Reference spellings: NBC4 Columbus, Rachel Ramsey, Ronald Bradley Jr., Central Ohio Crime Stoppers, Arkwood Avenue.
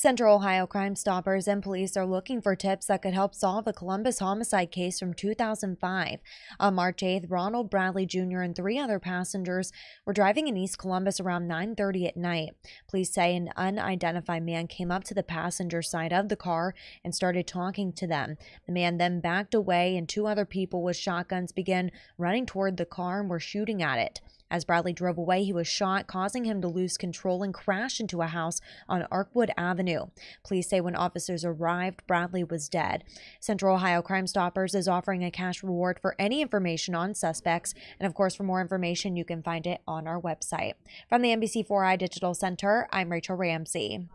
Central Ohio Crime Stoppers and police are looking for tips that could help solve the Columbus homicide case from 2005. On March 8th, Ronald Bradley Jr. and 3 other passengers were driving in East Columbus around 9:30 at night. Police say an unidentified man came up to the passenger side of the car and started talking to them. The man then backed away, and 2 other people with shotguns began running toward the car and were shooting at it. As Bradley drove away, he was shot, causing him to lose control and crash into a house on Arkwood Avenue. Police say when officers arrived, Bradley was dead. Central Ohio Crime Stoppers is offering a cash reward for any information on suspects. And of course, for more information, you can find it on our website. From the NBC4i Digital Center, I'm Rachel Ramsey.